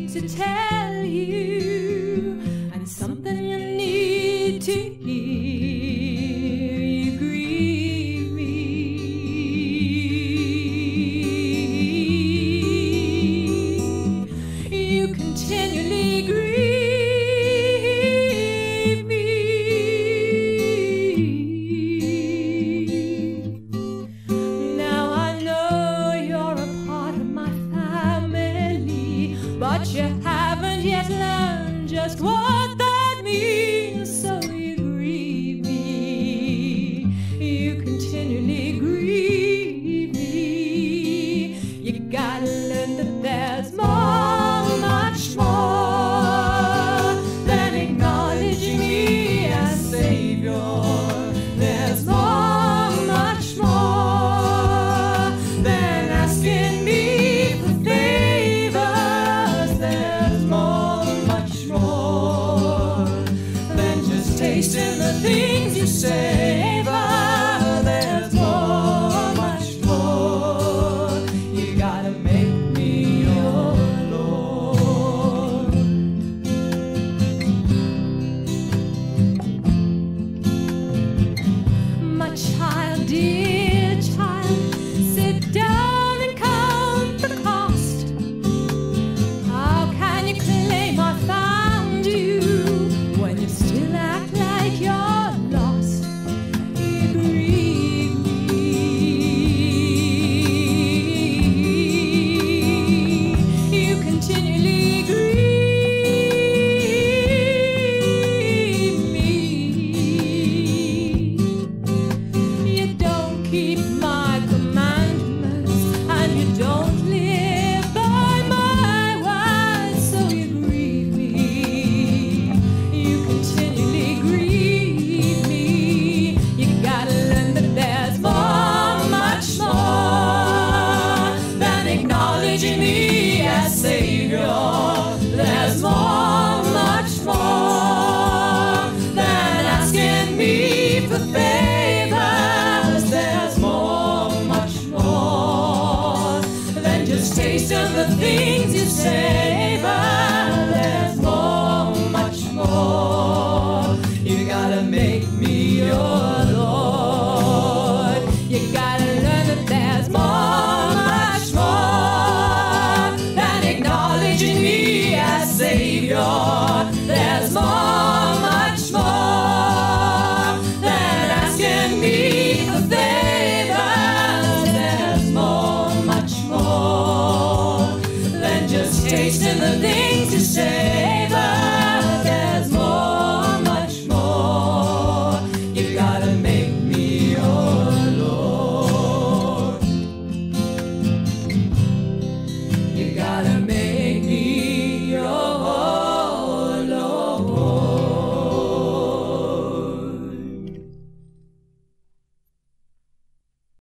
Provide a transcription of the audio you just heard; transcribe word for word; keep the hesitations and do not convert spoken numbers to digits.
need to tell you, and something you need to hear. You grieve me. You continually grieve me. Now I know you're a part of my family, but you haven't yet learned just what that means.